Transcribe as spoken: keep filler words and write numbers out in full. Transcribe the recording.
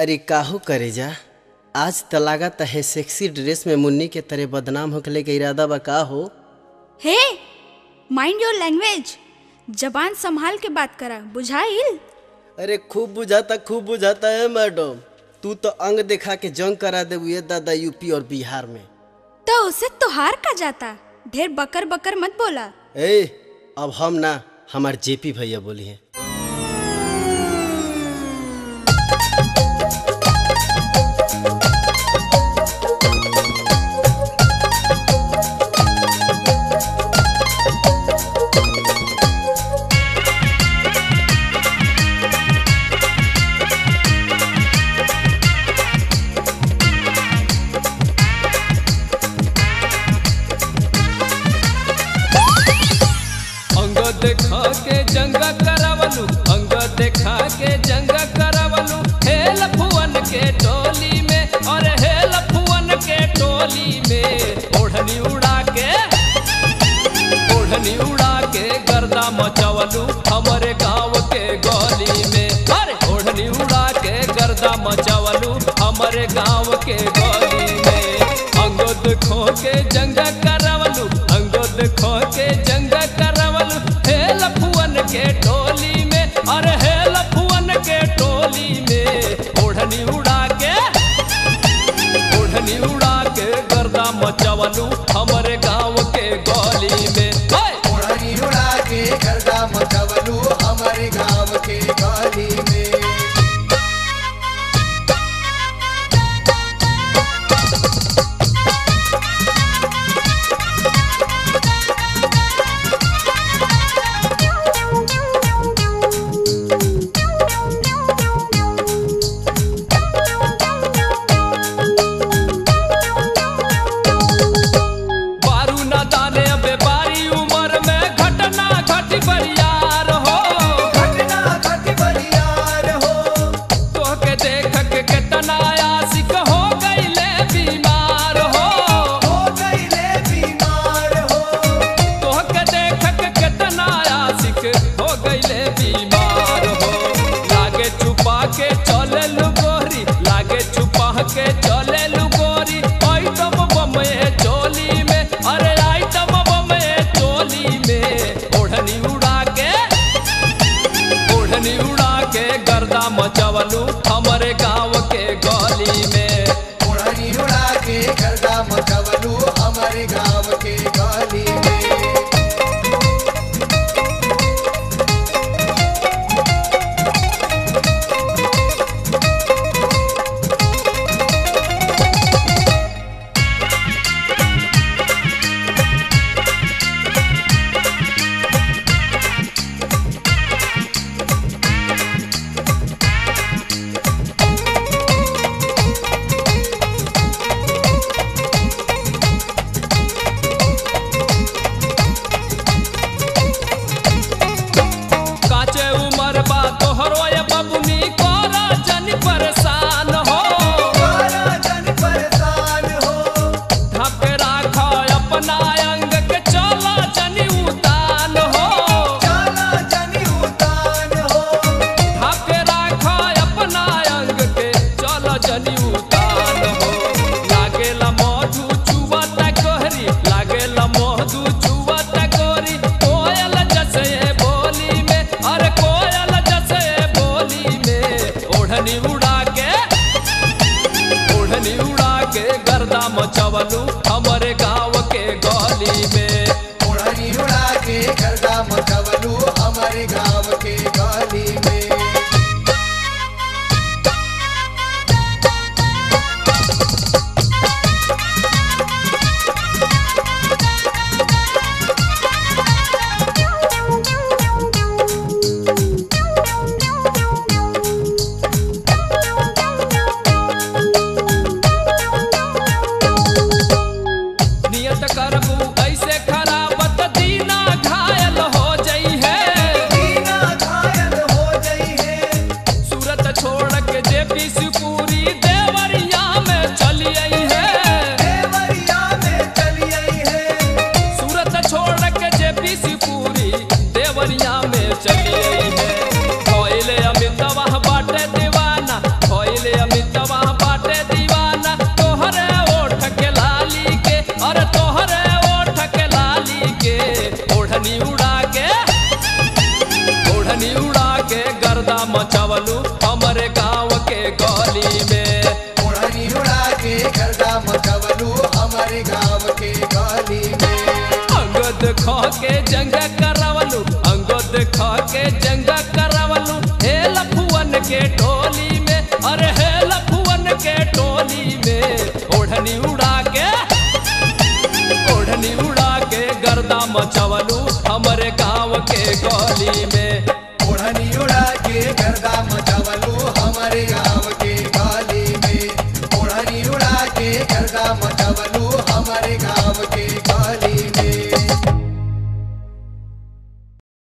अरे काहू करे जा, आज त लागत है सेक्सी ड्रेस में मुन्नी के तरह बदनाम होकले के इरादा बा का हो। हे, माइंड योर लैंग्वेज, जबान संभाल के बात करा, बुझाइल। अरे खूब बुझाता खूब बुझाता है मैडम, तू तो अंग देखा के जंग करा देबुए दादा यूपी और बिहार में। तो उसे तुहार का जाता, ढेर बकर बकर मत बोला। ए, अब हम ना हमार जेपी भैया बोली है। देखा के जंग करावलू, अंग देखा के जंग करावलू, हेल फुवन के टोली में, और हेल फुवन के टोली में ओढ़नी उड़ा के ओढ़नी उड़ा के गर्दा मचावलू हमारे गाँव के गली में। अरे ओढ़नी उड़ा के गर्दा मचावलू हमारे गाँव के गली में। अंग देखो के जंग करावलू, अंग देखो के जंग करावलू के टोली में, और हेल फुवन के टोली में ओढ़नी उड़ा के ओढ़नी उड़ा के गर्दा मचावलू हमारे गाँव के गली में। ओढ़नी उड़ा के गर्दा मचावलू हमारे गाँव के गली में। गर्दा मचावलू हमारे गाँव के गली में। ओढ़नी उड़ा के गर्दा मचावलू हमारे गाँव के गली में। मचावलू हमारे गाँव के गली में। ओढ़नी उड़ा के गर्दा मचावलू हमारे गाँव के गली में। I'm मचावलू हमारे गाँव के गली में। उड़ानी उड़ा के गर्दा मचावलू हमारे गाँव के गली में। आंग देखा के जंग करावलू, आंग देखा के जंग करावलू हे लफुवन के टोली में। अरे हे लफुवन के टोली में ओढ़नी उड़ा के, ओढ़नी उड़ा के गर्दा मचावलू हमारे गाँव के गली में। ओढ़नी उड़ा